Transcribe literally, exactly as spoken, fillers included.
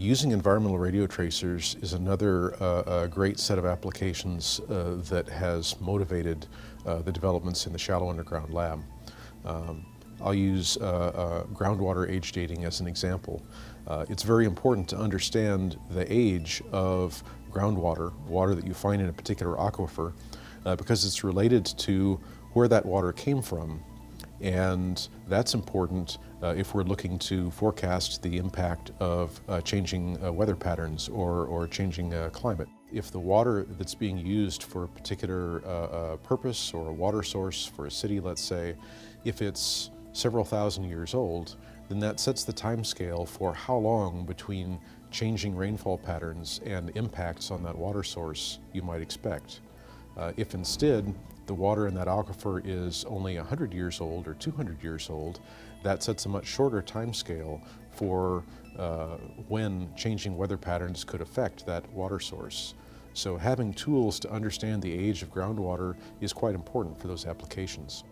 Using environmental radio tracers is another uh, uh, great set of applications uh, that has motivated uh, the developments in the shallow underground lab. Um, I'll use uh, uh, groundwater age dating as an example. Uh, it's very important to understand the age of groundwater, water that you find in a particular aquifer, uh, because it's related to where that water came from. And that's important uh, if we're looking to forecast the impact of uh, changing uh, weather patterns or, or changing uh, climate. If the water that's being used for a particular uh, uh, purpose or a water source for a city, let's say, if it's several thousand years old, then that sets the time scale for how long between changing rainfall patterns and impacts on that water source you might expect. Uh, if instead, the water in that aquifer is only one hundred years old or two hundred years old, that sets a much shorter time scale for uh, when changing weather patterns could affect that water source. So having tools to understand the age of groundwater is quite important for those applications.